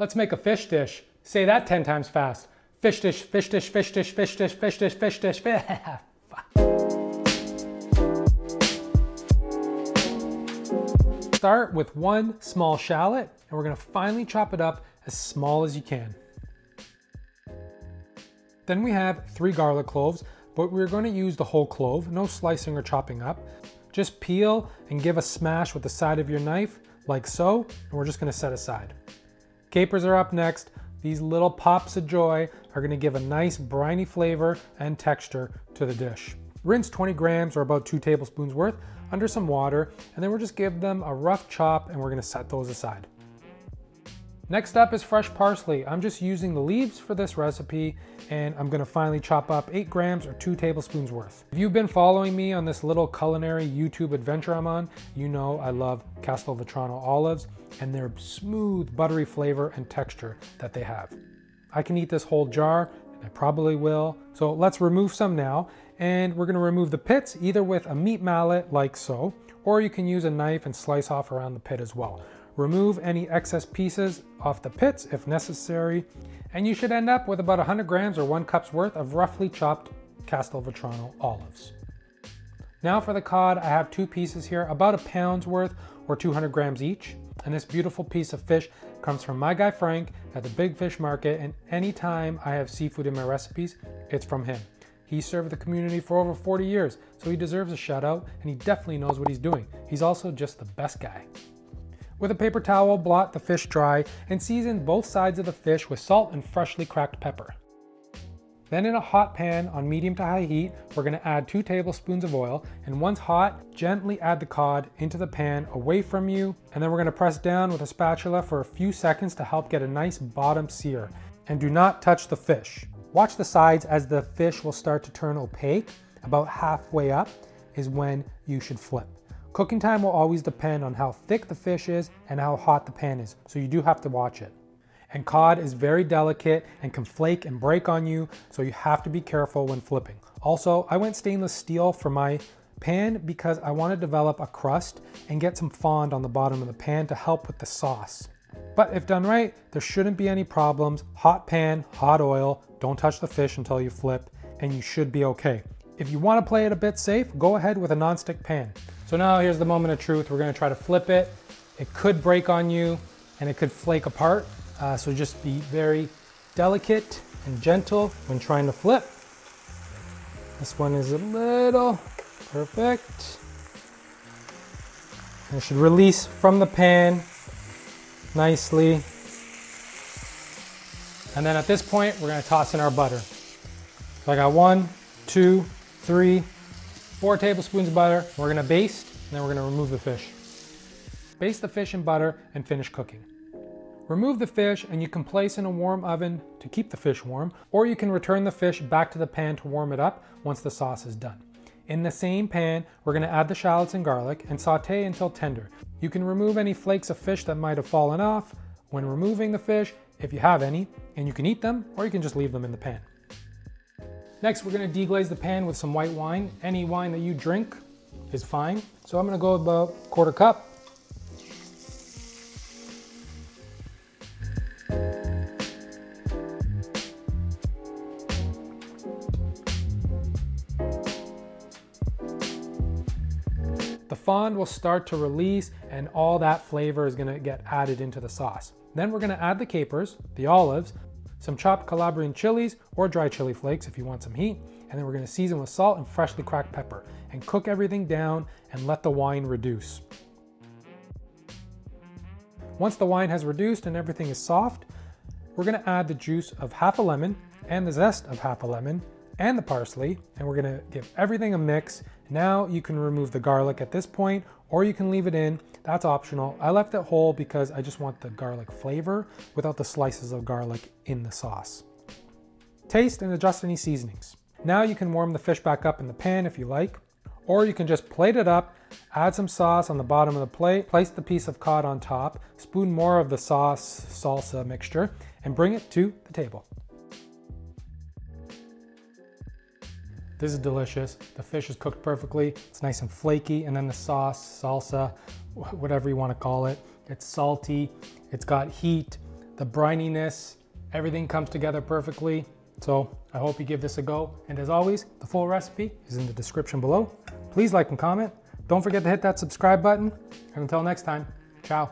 Let's make a fish dish. Say that 10 times fast. Fish dish, fish dish, fish dish, fish dish, fish dish, fish dish, fish dish. Start with one small shallot, and we're gonna finely chop it up as small as you can. Then we have 3 garlic cloves, but we're gonna use the whole clove, no slicing or chopping up. Just peel and give a smash with the side of your knife, like so, and we're just gonna set aside. Capers are up next. These little pops of joy are gonna give a nice briny flavor and texture to the dish. Rinse 20 grams, or about 2 tablespoons worth, under some water, and then we'll just give them a rough chop, and we're gonna set those aside. Next up is fresh parsley. I'm just using the leaves for this recipe, and I'm gonna finally chop up 8 grams or 2 tablespoons worth. If you've been following me on this little culinary YouTube adventure I'm on, you know I love Castelvetrano olives and their smooth, buttery flavor and texture that they have. I can eat this whole jar, and I probably will. So let's remove some now, and we're gonna remove the pits either with a meat mallet like so, or you can use a knife and slice off around the pit as well. Remove any excess pieces off the pits if necessary, and you should end up with about 100 grams or 1 cup's worth of roughly chopped Castelvetrano olives. Now for the cod, I have 2 pieces here, about a pound's worth or 200 grams each. And this beautiful piece of fish comes from my guy Frank at the Big Fish Market, and anytime I have seafood in my recipes, it's from him. He served the community for over 40 years, so he deserves a shout out, and he definitely knows what he's doing. He's also just the best guy. With a paper towel, blot the fish dry and season both sides of the fish with salt and freshly cracked pepper. Then in a hot pan on medium to high heat, we're gonna add 2 tablespoons of oil, and once hot, gently add the cod into the pan away from you, and then we're gonna press down with a spatula for a few seconds to help get a nice bottom sear. And do not touch the fish. Watch the sides as the fish will start to turn opaque. About halfway up is when you should flip. Cooking time will always depend on how thick the fish is and how hot the pan is, so you do have to watch it. And cod is very delicate and can flake and break on you, so you have to be careful when flipping. Also, I went stainless steel for my pan because I want to develop a crust and get some fond on the bottom of the pan to help with the sauce. But if done right, there shouldn't be any problems. Hot pan, hot oil, don't touch the fish until you flip, and you should be okay. If you want to play it a bit safe, go ahead with a nonstick pan. So now here's the moment of truth. We're gonna try to flip it. It could break on you and it could flake apart. So just be very delicate and gentle when trying to flip. This one is a little perfect. And it should release from the pan nicely. And then at this point, we're gonna toss in our butter. So I got 1, 2, 3, 4 tablespoons of butter. We're gonna baste, and then we're gonna remove the fish. Baste the fish in butter and finish cooking. Remove the fish, and you can place in a warm oven to keep the fish warm, or you can return the fish back to the pan to warm it up once the sauce is done. In the same pan, we're gonna add the shallots and garlic and saute until tender. You can remove any flakes of fish that might have fallen off when removing the fish, if you have any, and you can eat them, or you can just leave them in the pan. Next, we're gonna deglaze the pan with some white wine. Any wine that you drink is fine. So I'm gonna go about 1/4 cup. The fond will start to release, and all that flavor is gonna get added into the sauce. Then we're gonna add the capers, the olives, some chopped Calabrian chilies or dry chili flakes if you want some heat, and then we're gonna season with salt and freshly cracked pepper, and cook everything down and let the wine reduce. Once the wine has reduced and everything is soft, we're gonna add the juice of 1/2 lemon and the zest of 1/2 lemon and the parsley, and we're gonna give everything a mix. Now you can remove the garlic at this point, or you can leave it in. That's optional. I left it whole because I just want the garlic flavor without the slices of garlic in the sauce. Taste and adjust any seasonings. Now you can warm the fish back up in the pan if you like, or you can just plate it up, add some sauce on the bottom of the plate, place the piece of cod on top, spoon more of the sauce salsa mixture, and bring it to the table. This is delicious. The fish is cooked perfectly. It's nice and flaky. And then the sauce, salsa, whatever you want to call it, it's salty. It's got heat. the brininess, everything comes together perfectly. So I hope you give this a go. And as always, the full recipe is in the description below. Please like and comment. Don't forget to hit that subscribe button. And until next time, ciao.